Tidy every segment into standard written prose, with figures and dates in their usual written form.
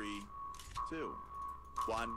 3, 2, 1.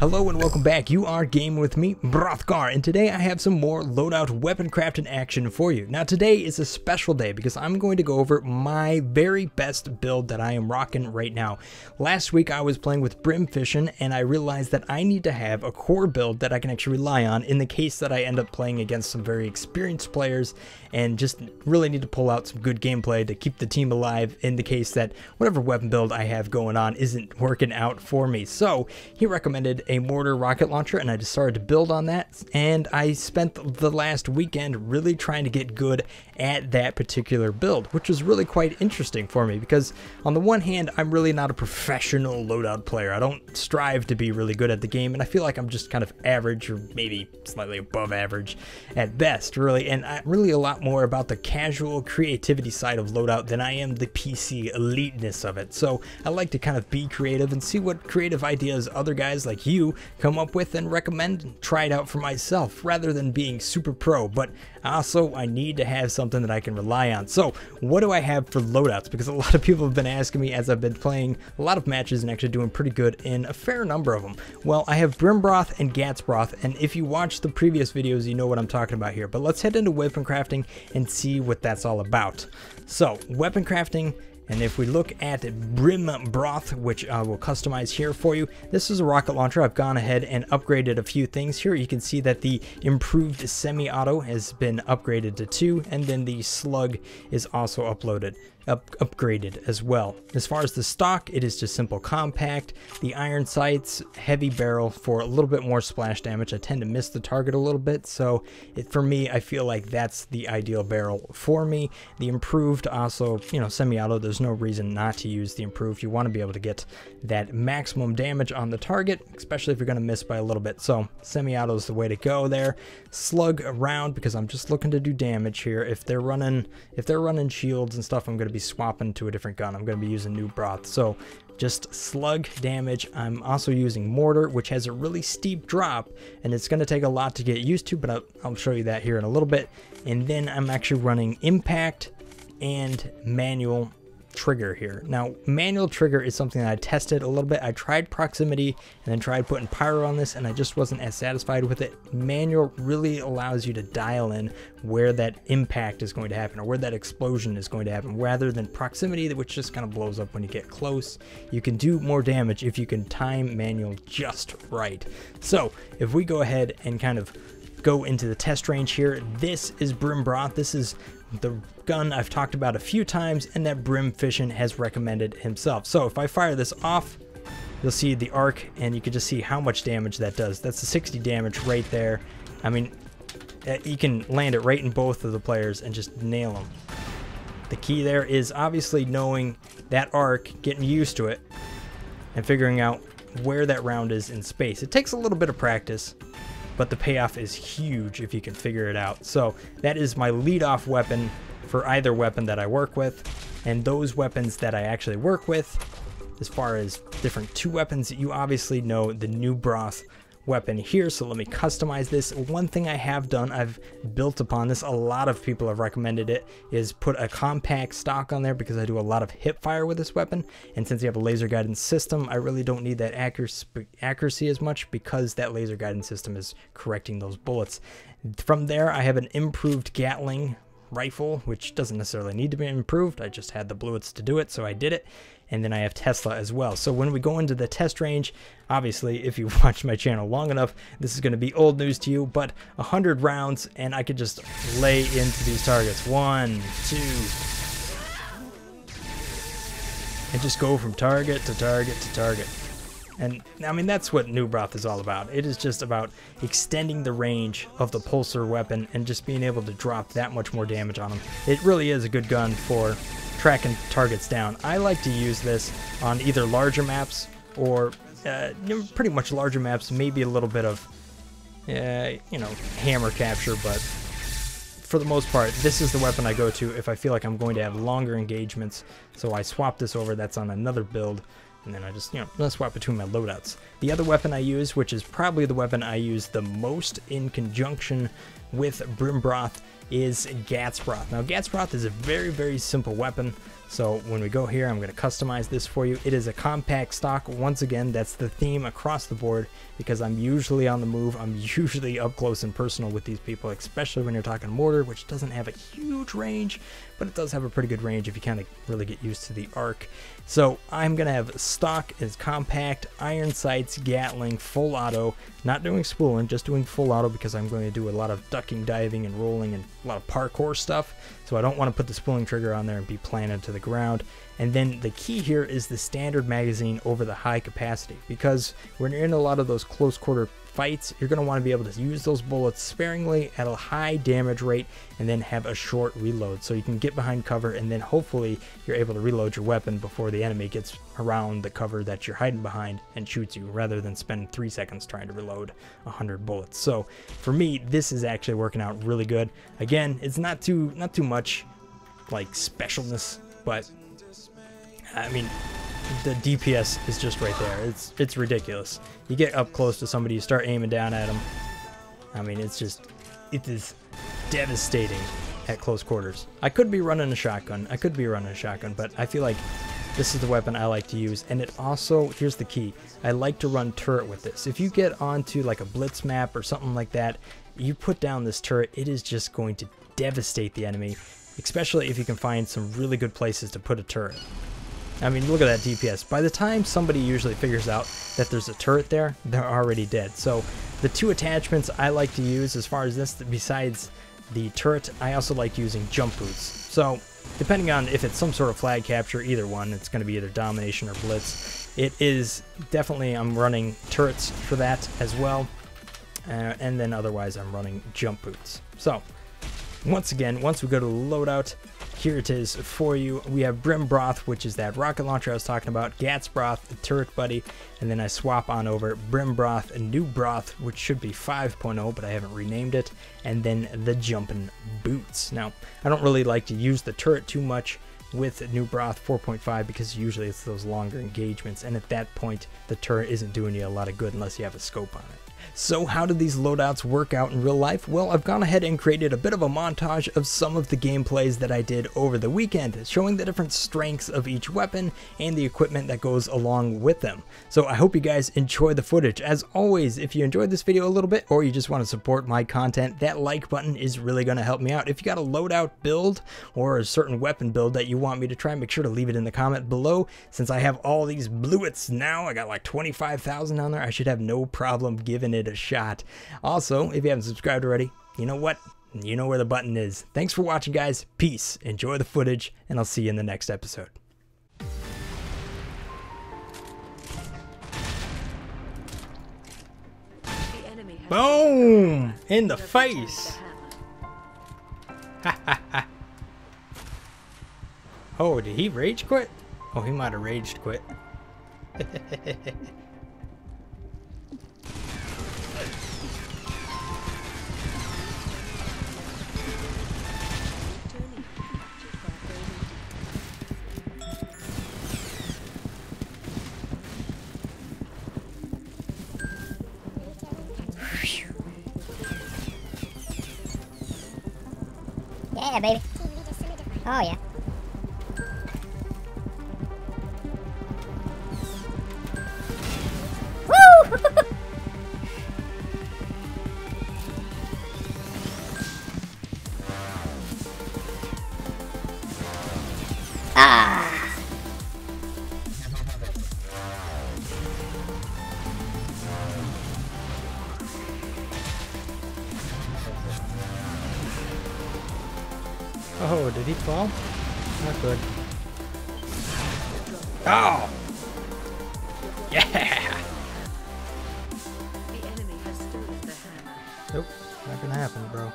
Hello and welcome back. You are gaming with me, Brothgar, and today I have some more Loadout weapon craft in action for you. Now today is a special day because I'm going to go over my very best build that I am rocking right now. Last week I was playing with BrimFission and I realized that I need to have a core build that I can actually rely on in the case that I end up playing against some very experienced players and just really need to pull out some good gameplay to keep the team alive in the case that whatever weapon build I have going on isn't working out for me. So he recommended a mortar rocket launcher and I just started to build on that, and I spent the last weekend really trying to get good at that particular build, which was really quite interesting for me because on the one hand I'm really not a professional loadout player. I don't strive to be really good at the game, and I feel like I'm just kind of average or maybe slightly above average at best really, and I'm really a lot more about the casual creativity side of loadout than I am the PC eliteness of it. So I like to kind of be creative and see what creative ideas other guys like you come up with and recommend and try it out for myself rather than being super pro. But also I need to have something that I can rely on. So what do I have for loadouts? Because a lot of people have been asking me as I've been playing a lot of matches and actually doing pretty good in a fair number of them. Well, I have BrimBroth and GatsBroth, and if you watch the previous videos you know what I'm talking about here. But let's head into weapon crafting and see what that's all about. So weapon crafting. And if we look at BrimBroth, which I will customize here for you, this is a rocket launcher. I've gone ahead and upgraded a few things here. You can see that the improved semi-auto has been upgraded to 2, and then the slug is also upgraded as well. As far as the stock, it is just simple compact. The iron sights, heavy barrel for a little bit more splash damage. I tend to miss the target a little bit, so for me, I feel like that's the ideal barrel for me. The improved also, you know, semi-auto, there's no reason not to use the improved. You want to be able to get that maximum damage on the target, especially if you're going to miss by a little bit, so semi-auto is the way to go there. Slug around, because I'm just looking to do damage here. If they're running shields and stuff, I'm going to be swapping to a different gun. I'm going to be using New Broth, so just slug damage. I'm also using mortar, which has a really steep drop and it's going to take a lot to get used to, but I'll show you that here in a little bit. And then I'm actually running impact and manual trigger here. Now manual trigger is something that I tested a little bit. I tried proximity and then tried putting pyro on this and I just wasn't as satisfied with it. Manual really allows you to dial in where that impact is going to happen or where that explosion is going to happen rather than proximity, which just kind of blows up when you get close. You can do more damage if you can time manual just right. So if we go ahead and kind of go into the test range here, this is BrimBroth. This is the gun I've talked about a few times and that BrimFission has recommended himself. So if I fire this off, you'll see the arc and you can just see how much damage that does. That's the 60 damage right there. I mean, you can land it right in both of the players and just nail them. The key there is obviously knowing that arc, getting used to it, and figuring out where that round is in space. It takes a little bit of practice, but the payoff is huge if you can figure it out. So that is my lead-off weapon for either weapon that I work with. And those weapons that I actually work with, as far as different two weapons, you obviously know the New Broth weapon here. So let me customize this. One thing I have done, I've built upon this, a lot of people have recommended it, is put a compact stock on there because I do a lot of hip fire with this weapon, and since you have a laser guidance system, I really don't need that accuracy as much because that laser guidance system is correcting those bullets. From there I have an improved Gatling rifle, which doesn't necessarily need to be improved. I just had the bullets to do it, so I did it. And then I have Tesla as well. So when we go into the test range, obviously if you watch my channel long enough, this is going to be old news to you, but 100 rounds and I could just lay into these targets. 1, 2, and just go from target to target to target. And I mean, that's what New Broth is all about. It is just about extending the range of the pulsar weapon and just being able to drop that much more damage on them. It really is a good gun for tracking targets down. I like to use this on either larger maps or pretty much larger maps, maybe a little bit of, you know, hammer capture, but for the most part, this is the weapon I go to if I feel like I'm going to have longer engagements. So I swap this over. That's on another build. And then I just, let's swap between my loadouts. The other weapon I use, which is probably the weapon I use the most in conjunction with BrimBroth, is GatsBroth. Now, GatsBroth is a very, very simple weapon. So when we go here, I'm going to customize this for you. It is a compact stock. Once again, that's the theme across the board because I'm usually on the move. I'm usually up close and personal with these people, especially when you're talking mortar, which doesn't have a huge range, but it does have a pretty good range if you kind of really get used to the arc. So I'm going to have stock as compact, iron sights, Gatling, full auto, not doing spooling, just doing full auto because I'm going to do a lot of ducking, diving, and rolling and a lot of parkour stuff. So I don't want to put the spooling trigger on there and be planted to the ground. And then the key here is the standard magazine over the high capacity, because when you're in a lot of those close quarter fights, you're going to want to be able to use those bullets sparingly at a high damage rate and then have a short reload so you can get behind cover, and then hopefully you're able to reload your weapon before the enemy gets around the cover that you're hiding behind and shoots you, rather than spend 3 seconds trying to reload 100 bullets. So for me, this is actually working out really good. Again, it's not too much like specialness, but I mean, the DPS is just right there. It's ridiculous. You get up close to somebody, you start aiming down at them. I mean, it is devastating at close quarters. I could be running a shotgun. But I feel like this is the weapon I like to use. And it also, here's the key, I like to run turret with this. If you get onto like a blitz map or something like that, you put down this turret, it is just going to devastate the enemy, especially if you can find some really good places to put a turret. I mean, look at that DPS. By the time somebody usually figures out that there's a turret there, they're already dead. So the two attachments I like to use as far as this, besides the turret, I also like using jump boots. So depending on if it's some sort of flag capture, either one, it's going to be either domination or blitz. It is definitely, I'm running turrets for that as well. And then otherwise I'm running jump boots. So once again, once we go to the loadout, here it is for you. We have BrimBroth, which is that rocket launcher I was talking about, GatsBroth, the turret buddy, and then I swap on over BrimBroth and New Broth, which should be 5.0, but I haven't renamed it, and then the jumping boots. Now, I don't really like to use the turret too much with New Broth 4.5 because usually it's those longer engagements, and at that point, the turret isn't doing you a lot of good unless you have a scope on it. So how do these loadouts work out in real life? Well, I've gone ahead and created a bit of a montage of some of the gameplays that I did over the weekend, showing the different strengths of each weapon and the equipment that goes along with them. So I hope you guys enjoy the footage. As always, if you enjoyed this video a little bit or you just want to support my content, that like button is really going to help me out. If you got a loadout build or a certain weapon build that you want me to try, make sure to leave it in the comment below. Since I have all these bluets now, I got like 25,000 on there, I should have no problem giving it a shot. Also, if you haven't subscribed already, you know what? You know where the button is. Thanks for watching, guys. Peace. Enjoy the footage, and I'll see you in the next episode. The enemy has boom! In the face! Ha ha ha. Oh, did he rage quit? Oh, he might have raged quit. Yeah, baby. Oh, yeah. Woo! Ah! Oh, did he fall? Not good. Oh! Yeah! The enemy has thrown the hammer. Nope, not gonna happen, bro.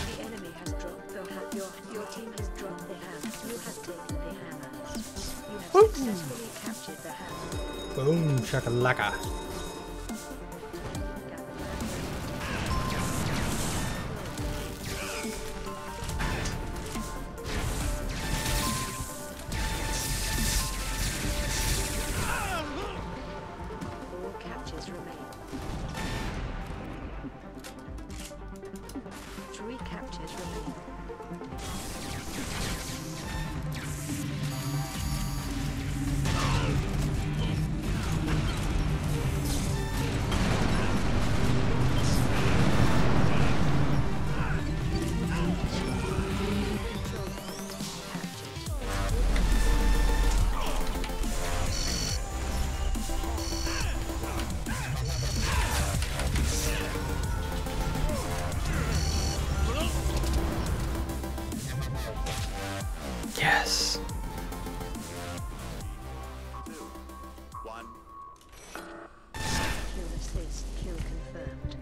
The enemy has dropped the hammer. Your team has dropped the hammer. You have taken the hammer. You have boom. Successfully captured the hammer. Boom, shakalaka. challenges remain. 3 captures remain.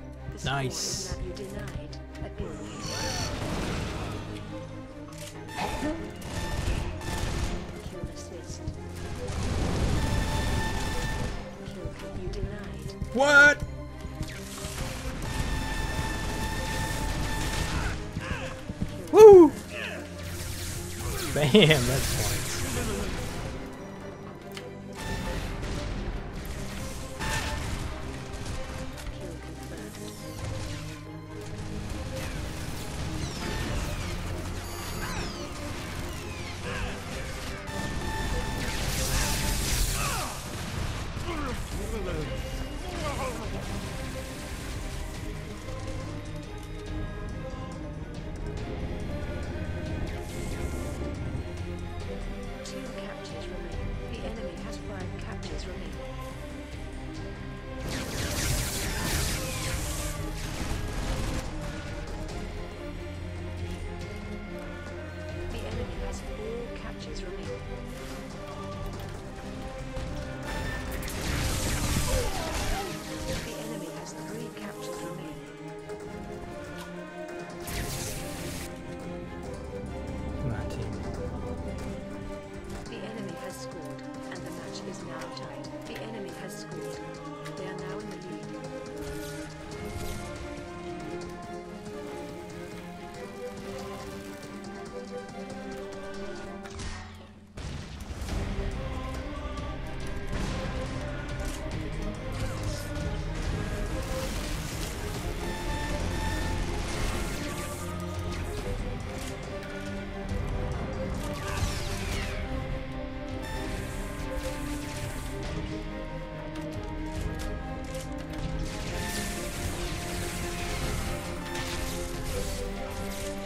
Nice. What? Woo! Bam, that's fun.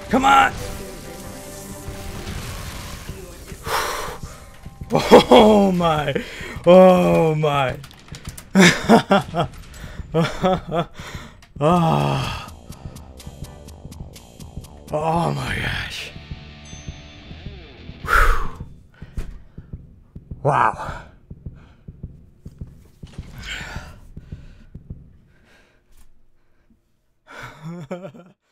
Come on! Oh my! Oh my! Oh my gosh! Wow!